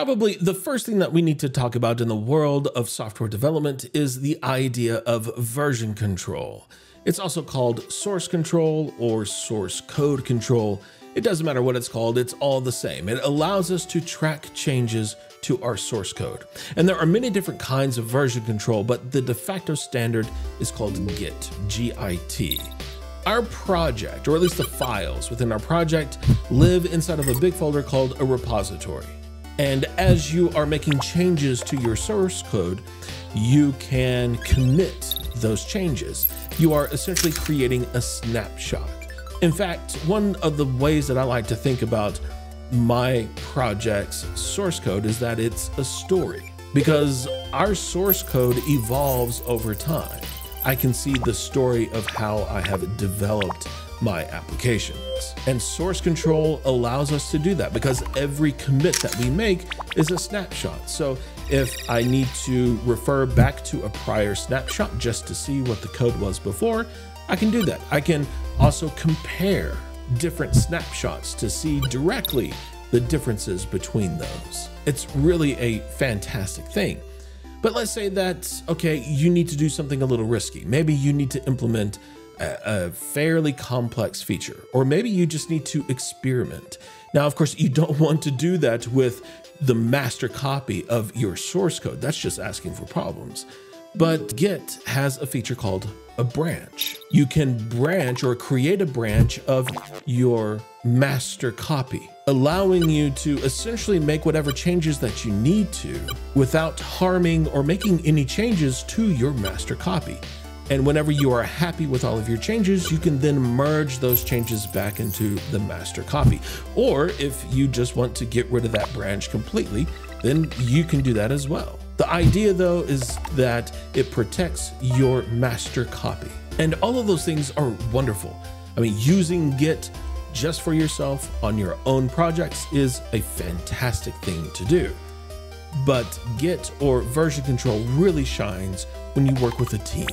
Probably the first thing that we need to talk about in the world of software development is the idea of version control. It's also called source control or source code control. It doesn't matter what it's called, it's all the same. It allows us to track changes to our source code. And there are many different kinds of version control, but the de facto standard is called Git, G-I-T. Our project, or at least the files within our project, live inside of a big folder called a repository. And as you are making changes to your source code, you can commit those changes. You are essentially creating a snapshot. In fact, one of the ways that I like to think about my project's source code is that it's a story, because our source code evolves over time. I can see the story of how I have developed my applications. And source control allows us to do that because every commit that we make is a snapshot. So if I need to refer back to a prior snapshot just to see what the code was before, I can do that. I can also compare different snapshots to see directly the differences between those. It's really a fantastic thing. But let's say that, okay, you need to do something a little risky. Maybe you need to implement a fairly complex feature, or maybe you just need to experiment. Now, of course, you don't want to do that with the master copy of your source code. That's just asking for problems. But Git has a feature called a branch. You can branch or create a branch of your master copy, allowing you to essentially make whatever changes that you need to without harming or making any changes to your master copy. And whenever you are happy with all of your changes, you can then merge those changes back into the master copy. Or if you just want to get rid of that branch completely, then you can do that as well. The idea, though, is that it protects your master copy. And all of those things are wonderful. I mean, using Git just for yourself on your own projects is a fantastic thing to do. But Git or version control really shines when you work with a team,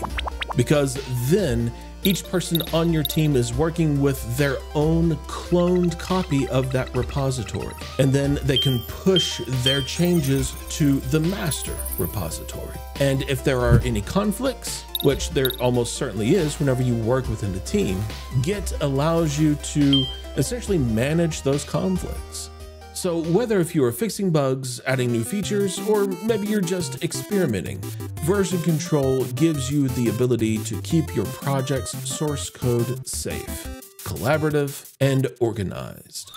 because then each person on your team is working with their own cloned copy of that repository, and then they can push their changes to the master repository. And if there are any conflicts, which there almost certainly is whenever you work within a team, Git allows you to essentially manage those conflicts. So whether if you are fixing bugs, adding new features, or maybe you're just experimenting, version control gives you the ability to keep your project's source code safe, collaborative, and organized.